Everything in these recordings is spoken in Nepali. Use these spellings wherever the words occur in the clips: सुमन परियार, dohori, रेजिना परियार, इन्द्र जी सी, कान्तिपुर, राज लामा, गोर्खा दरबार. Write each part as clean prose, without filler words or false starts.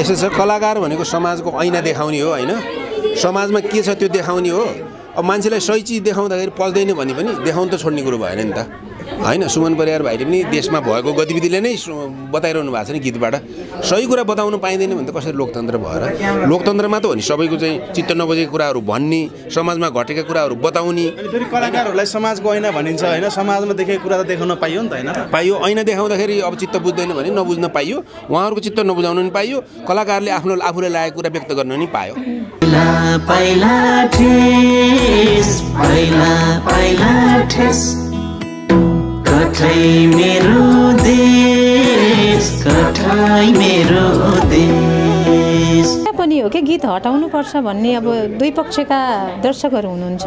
यसो कलाकार भनेको समाजको ऐना देखाउने हो हैन समाजमा के छ त्यो देखाउने हो अब मान्छेलाई सही चीज देखाउँदाखेरि पच्दैन भने पनि देखाउन त छोड्ने कुरो भएन नि त हैन सुमन परियार भाइले पनि देशमा भएको गतिविधिले नै बताइरहनु भएको छ नि गीतबाट सही कुरा बताउन पाइदैन भने त कसरी लोकतन्त्र भएर लोकतन्त्रमा त हो नि सबैको चाहिँ चित्त नबुझेको कुराहरू भन्ने समाजमा घटेका कुराहरू बताउने अनि फेरि कलाकारहरूलाई समाजको ऐना भनिन्छ हैन समाजमा देखेको कुरा त देखाउन पाइयो नि त हैन पाइयो ऐना देखाउँदाखेरि अब चित्त बुझ्दैन भने नबुझ्न पाइयो उहाँहरूको चित्त नबुझाउन नि पाइयो कलाकारले आफ्नो आफूले लागेको कुरा व्यक्त गर्न नि पायो पनि हो के गीत हटाउनु पर्छ भन्ने अब दुई पक्षका दर्शकहरू हुनुहुन्छ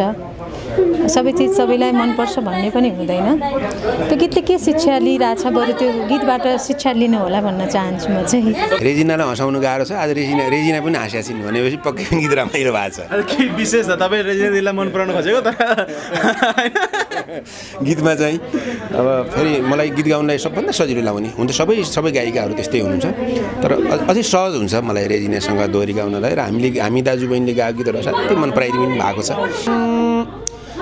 सबै चीज सबैलाई मन पर्छ भन्ने पनि हुँदैन त्यो गीतले के शिक्षा लिइराछ बरु त्यो गीतबाट शिक्षा लिनु होला भन्न चाहन्छु म चाहिँ रेजिनालाई हँसाउनु गाह्रो छ आज रेजिना पनि हाँस्या छिन् भनेपछि पक्कै पनि गीत रमाइलो भएको छ के विशेष छ तपाई रेजिनालाई मन पराउन खोजेको तर गीतमा चाहिँ अब फेरि मलाई गीत गाउनलाई सबभन्दा सजिलो लाग्ने हुन्छ सबै गायिकाहरू त्यस्तै हुनुहुन्छ तर अझै सहज हुन्छ मलाई रेजिनासँग दोहोरी गाउनलाई र हामी दाजु बहिनीले गाएको गीतहरू साथै मन पराइदिनु भएको छ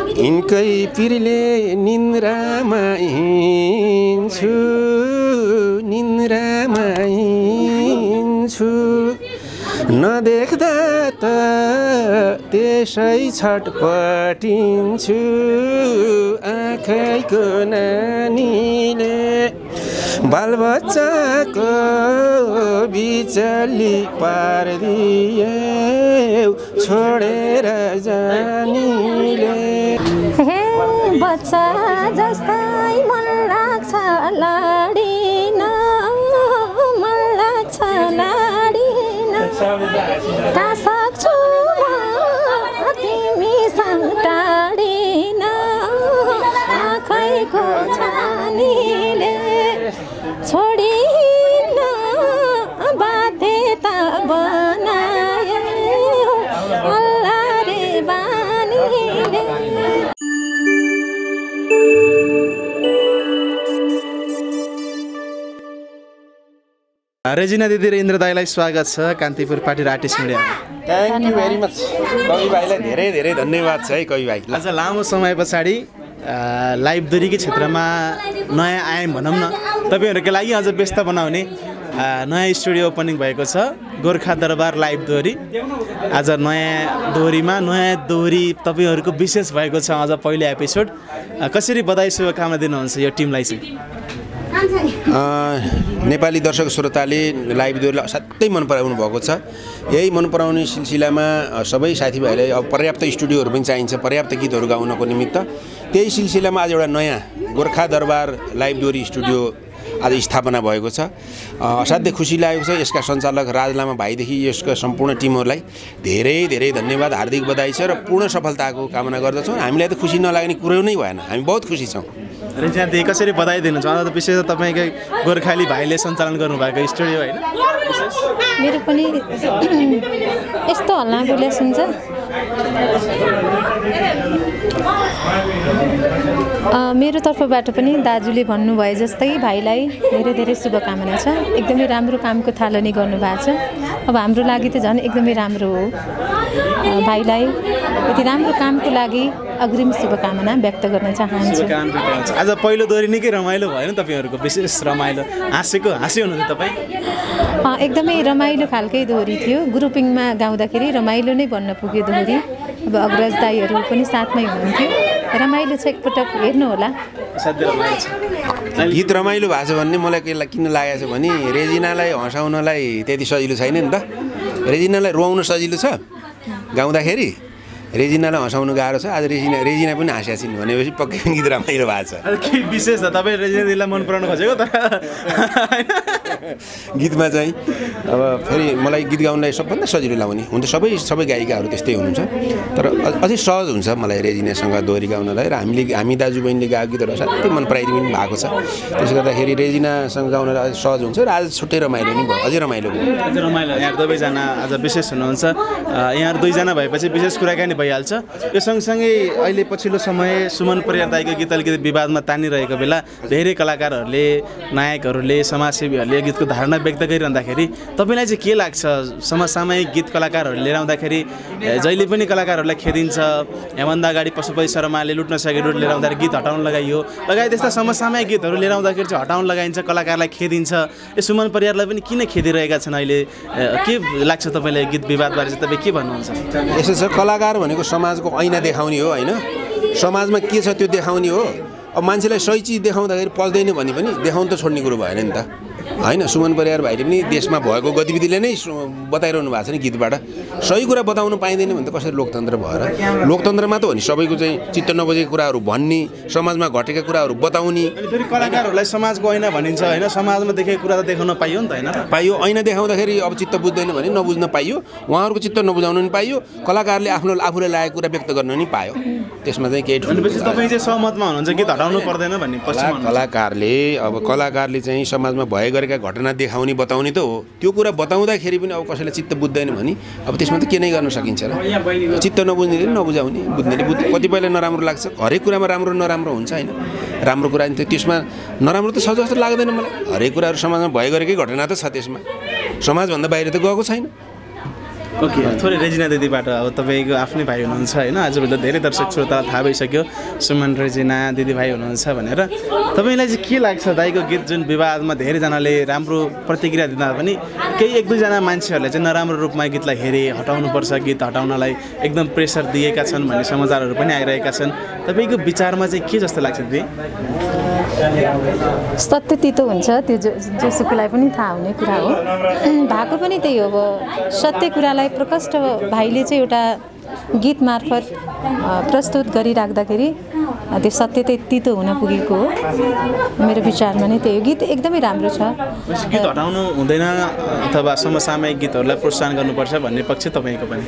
इनकै पिरले निन्द्रामा हिँड्छु नदेख्दा त त्यसै छटपटिन्छु आँखैको नानीले बालबच्चाको बिचली पारिदिए छोडेर जानीले हे बच्चा जस्तै मन लाग्छ लाडिन मन लाग्छ लाडिन रेजिना दिदी र इन्द्र दाईलाई स्वागत छ कान्तिपुर पार्टी आर्टिस्ट मिडियामा थ्याङ्क यू भेरी मच कवि भाइलाई धेरै धेरै धन्यवाद छ है कवि भाइ आज लामो समय पछाडि लाइब्रेरीकै क्षेत्रमा नयाँ आयाम भनौँ न तपाईँहरूको लागि आज व्यस्त बनाउने नयाँ स्टुडियो ओपनिङ भएको छ गोर्खा दरबार लाइभ दोहोरी आज नयाँ दोहोरीमा नयाँ दोहोरी तपाईँहरूको विशेष भएको छ आज पहिलो एपिसोड कसरी बधाई शुभकामना दिनुहुन्छ यो टिमलाई चाहिँ नेपाली दर्शक श्रोताले लाइभ दोहोरीलाई साह्रै मन पराउनु भएको छ यही मन पराउने सिलसिलामा सबै साथीभाइलाई अब पर्याप्त स्टुडियोहरू पनि चाहिन्छ पर्याप्त गीतहरू गाउनको निमित्त त्यही सिलसिलामा आज एउटा नयाँ गोर्खा दरबार लाइभ दोहोरी स्टुडियो आज स्थापना भएको छ असाध्यै खुसी लागेको छ यसका सञ्चालक राज लामा भाइदेखि यसका सम्पूर्ण टिमहरूलाई धेरै धेरै धन्यवाद हार्दिक बधाई छ र पूर्ण सफलताको कामना गर्दछौँ हामीलाई त खुसी नलाग्ने कुरो नै भएन हामी बहुत खुसी छौँ रेजिना दिदी कसरी बधाई दिनुहुन्छ अन्त विशेष तपाईँकै गोर्खाली भाइले सञ्चालन गर्नुभएको स्टुडियो होइन मेरो पनि यस्तो हल्ला गुल्ला सुन्छ मेरो तर्फबाट पनि दाजुले भन्नुभए जस्तै भाइलाई धेरै धेरै शुभकामना छ एकदमै राम्रो कामको थालनी गर्नुभएको छ अब हाम्रो लागि त झन् एकदमै राम्रो हो भाइलाई यति राम्रो कामको लागि अग्रिम शुभकामना व्यक्त गर्न चाहन्छु आज पहिलो दोहोरी निकै रमाइलो भयो नि तपाईँहरूको विशेष रमाइलो हाँस्यो हुनुहुन्छ तपाईँ एकदमै रमाइलो खालकै दोहोरी थियो ग्रुपिङमा गाउँदाखेरि रमाइलो नै बन्न पुग्यो दोहोरी अब अग्रज दाईहरू पनि साथमै हुनुहुन्थ्यो रमाइलो छ एकपटक हेर्नुहोला गीत रमाइलो भएको छ भन्ने मलाई किन लागेको छ भने रेजिनालाई हँसाउनलाई त्यति सजिलो छैन नि त रेजिनालाई रुवाउन सजिलो छ गाउँदाखेरि रेजिनालाई हँसाउनु गाह्रो छ आज रेजिना पनि हाँस्या छिन् भनेपछि पक्कै पनि गीत रमाइलो भएको छ के विशेष छ तपाईँ रेजिना दिदीलाई मन पराउन खोजेको तर गीतमा चाहिँ अब फेरि मलाई गीत गाउनलाई सबभन्दा सजिलो लाग्ने हुन्छ सबै गायिकाहरू त्यस्तै हुनुहुन्छ तर अझै सहज हुन्छ मलाई रेजिनासँग दोहोरी गाउनलाई र हामी दाजु बहिनीले गाएको गीतहरू साथै मन पराइदिनु भएको छ त्यसले गर्दाखेरि रेजिनासँग गाउनलाई अझै सहज हुन्छ र आज छुट्टै रमाइलो नि भयो अझै रमाइलो यहाँ दुवैजना आज विशेष हुनुहुन्छ यहाँ दुईजना भएपछि विशेष कुराकानी भइहाल्छ। यो सँगसँगै अहिले पछिल्लो समय सुमन परियार दाइको गीत अलिकति विवादमा तानिरहेको बेला धेरै कलाकारहरूले, नायकहरूले, समाजसेवीहरूले गीतको धारणा व्यक्त गरिरहँदाखेरि तपाईलाई चाहिँ के लाग्छ? समसामयिक गीत कलाकारहरूले लिएर आउँदाखेरि जहिले पनि कलाकारहरूलाई खेदिन्छ, यमन्दा अगाडि पशुपति शर्माले लुट्न सकेको लिएर आउँदाखेरि गीत हटाउन लगाइयो, लगायत यस्ता समसामयिक गीतहरू लिएर आउँदाखेरि चाहिँ हटाउन लगाइन्छ, कलाकारलाई खेदिन्छ। यो सुमन परियारलाई पनि किन खेदिरहेका छन् अहिले? के लाग्छ तपाईँलाई गीत विवादबारे चाहिँ तपाईँ के भन्नुहुन्छ? यसो छ, कलाकार भनेको समाजको ऐना देखाउने हो हैन, समाजमा के छ त्यो देखाउने हो। अब मान्छेलाई सही चिज देखाउँदाखेरि पच्दैन भने पनि देखाउनु त छोड्ने कुरो भएन नि त हैन। सुमन परियार भाइले पनि देशमा भएको गतिविधिले नै बताइरहनु भएको छ नि, गीतबाट सही कुरा बताउनु पाइँदैन भने त कसरी लोकतन्त्र भएर? लोकतन्त्रमा त हो नि सबैको चाहिँ चित्त नबुझेको कुराहरू भन्ने, समाजमा घटेका कुराहरू बताउने। फेरि कलाकारहरूलाई समाजको ऐना भनिन्छ हैन, समाजमा देखेको कुरा त देखाउन पाइयो नि त हैन, पाइयो। ऐना देखाउँदाखेरि अब चित्त बुझ्दैन भने नबुझ्न पाइयो, उहाँहरूको चित्त नबुझाउनु नि पाइयो, कलाकारले आफूले लागेको कुरा व्यक्त गर्न नि पायो। त्यसमा चाहिँ केही ठुलो तपाईँ चाहिँ सहमतमा हुनुहुन्छ गीत हटाउनु पर्दैन भन्ने? कलाकारले अब चाहिँ समाजमा भए गरेका घटना देखाउने बताउने त हो, त्यो कुरा बताउँदाखेरि पनि अब कसैलाई चित्त बुझ्दैन भने अब त्यसमा त के नै गर्न सकिन्छ र? चित्त नबुझ्नेले नबुझाउने, बुझ्नेले बुझ्ने। कतिपयलाई नराम्रो लाग्छ, हरेक कुरामा राम्रो नराम्रो हुन्छ हैन, राम्रो कुरा नि त्यसमा नराम्रो त छ जस्तो लाग्दैन मलाई। हरेक कुराहरू समाजमा भए गरेकै घटना त छ, त्यसमा समाजभन्दा बाहिर त गएको छैन। ओके, थोरै रेजिना दिदीबाट, अब तपाईँको आफ्नै भाइ हुनुहुन्छ हैन, आजभन्दा धेरै दर्शक श्रोतालाई थाहा भइसक्यो सुमन रेजिना दिदी भाइ हुनुहुन्छ भनेर, तपाईलाई चाहिँ के लाग्छ दाइको गीत जुन विवादमा धेरैजनाले राम्रो प्रतिक्रिया दिँदा पनि केही एक दुईजना मान्छेहरूले चाहिँ नराम्रो रूपमा गीतलाई हेरे, हटाउनुपर्छ, गीत हटाउनलाई एकदम प्रेसर दिएका छन् भन्ने समाचारहरू पनि आइरहेका छन्, तपाईँको विचारमा चाहिँ के जस्तो लाग्छ दिदी? सत्य तितो हुन्छ, त्यो जोसुकोलाई पनि थाहा हुने कुरा हो, भएको पनि त्यही हो। अब सत्य कुरालाई प्रकष्ट भाइले चाहिँ एउटा गीत मार्फत प्रस्तुत गरिराख्दाखेरि त्यो सत्य त्यही तितो हुन पुगेको हो, मेरो विचारमा नै त्यही हो। गीत एकदमै राम्रो छ। गीत हटाउनु हुँदैन अथवा समसामयिक गीतहरूलाई प्रोत्साहन गर्नुपर्छ भन्ने पक्ष तपाईँको पनि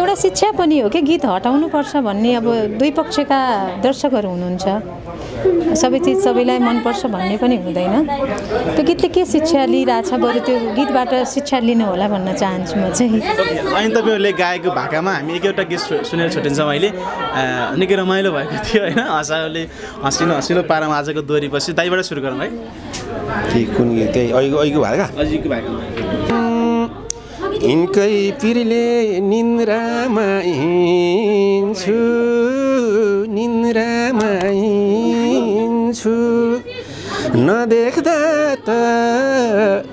एउटा शिक्षा पनि हो कि गीत हटाउनुपर्छ भन्ने? अब दुई पक्षका दर्शकहरू हुनुहुन्छ, सबै चिज सबैलाई मनपर्छ भन्ने पनि हुँदैन। त्यो गीतले के शिक्षा लिइरहेछ, बरु त्यो गीतबाट शिक्षा लिनु होला भन्न चाहन्छु म चाहिँ। अनि तपाईँहरूले गाएको भाकामा हामी एकएवटा गीत सुनेर छुट्टिन्छौँ। अहिले निकै रमाइलो भएको थियो होइन, आशाले हँसिलो हँसिलो पारामा आजको दोहोरी पछि दाइबाट सुरु गरौँ है। कुन गीत? त्यही अहिलेको भाका, अहिलेको भाका। इन्कै पिरले निन्द्रामा हिँड्छु, निन्द्रामा हिँड्छु, नदेख्दा त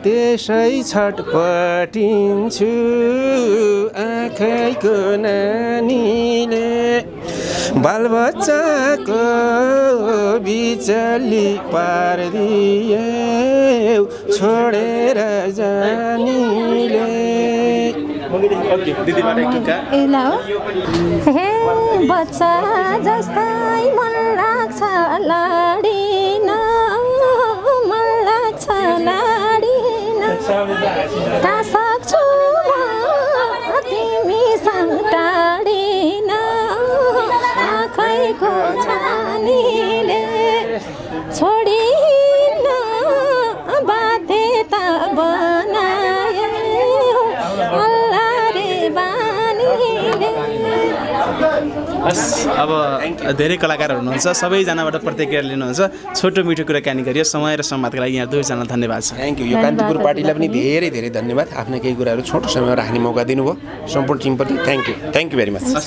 त्यसै छटपटिन्छु, आँखैको नानीले बालबच्चाको बिचली पारिदिए छोडेर जानीले। हे बच्चा जस्तै मन लाग्छ लाडिन, मन लाग्छ लाडिन, सक्छु तिमीसँग टाढिन, आँखैको छानीले छोडिन बाध्यता बनायो अल्ला रे बानीले। हस्, अब धेरै कलाकारहरू हुनुहुन्छ, सबैजनाबाट प्रतिक्रिया लिनुहुन्छ, छोटो मिठो कुराकानी गरियो। समय र संवादका लागि यहाँ दुवैजनालाई धन्यवाद छ। Thank you. यो कान्तिपुर पार्टीलाई पनि धेरै धेरै धन्यवाद, आफ्ना केही कुराहरू छोटो समयमा राख्ने मौका दिनुभयो। सम्पूर्ण टिमप्रति thank you, thank you very much.